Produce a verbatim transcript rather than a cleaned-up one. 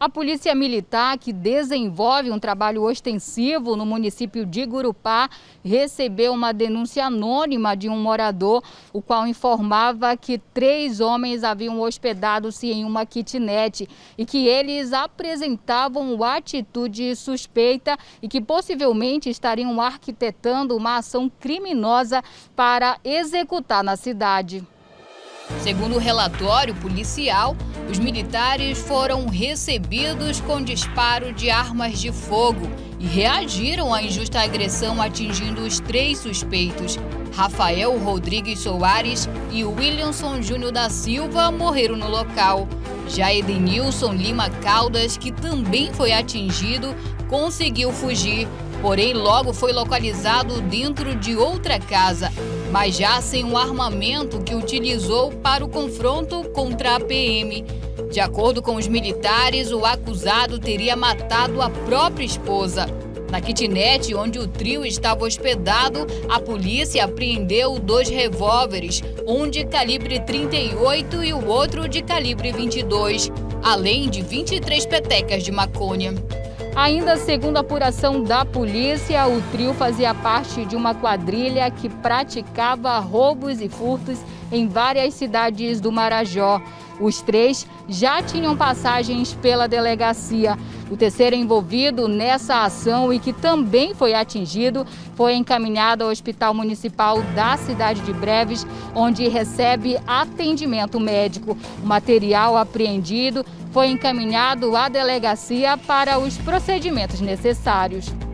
A Polícia Militar, que desenvolve um trabalho ostensivo no município de Gurupá, recebeu uma denúncia anônima de um morador, o qual informava que três homens haviam hospedado-se em uma kitnet e que eles apresentavam atitude suspeita e que possivelmente estariam arquitetando uma ação criminosa para executar na cidade. Segundo o relatório policial, os militares foram recebidos com disparo de armas de fogo e reagiram à injusta agressão atingindo os três suspeitos. Rafael Rodrigues Soares e Williamson Júnior da Silva morreram no local. Jaidenilson Lima Caldas, que também foi atingido, conseguiu fugir, porém logo foi localizado dentro de outra casa, mas já sem o armamento que utilizou para o confronto contra a P M. De acordo com os militares, o acusado teria matado a própria esposa. Na kitnet onde o trio estava hospedado, a polícia apreendeu dois revólveres, um de calibre trinta e oito e o outro de calibre vinte e dois, além de vinte e três petecas de maconha. Ainda segundo a apuração da polícia, o trio fazia parte de uma quadrilha que praticava roubos e furtos em várias cidades do Marajó. Os três já tinham passagens pela delegacia. O terceiro envolvido nessa ação e que também foi atingido foi encaminhado ao Hospital Municipal da cidade de Breves, onde recebe atendimento médico. O material apreendido foi encaminhado à delegacia para os procedimentos necessários.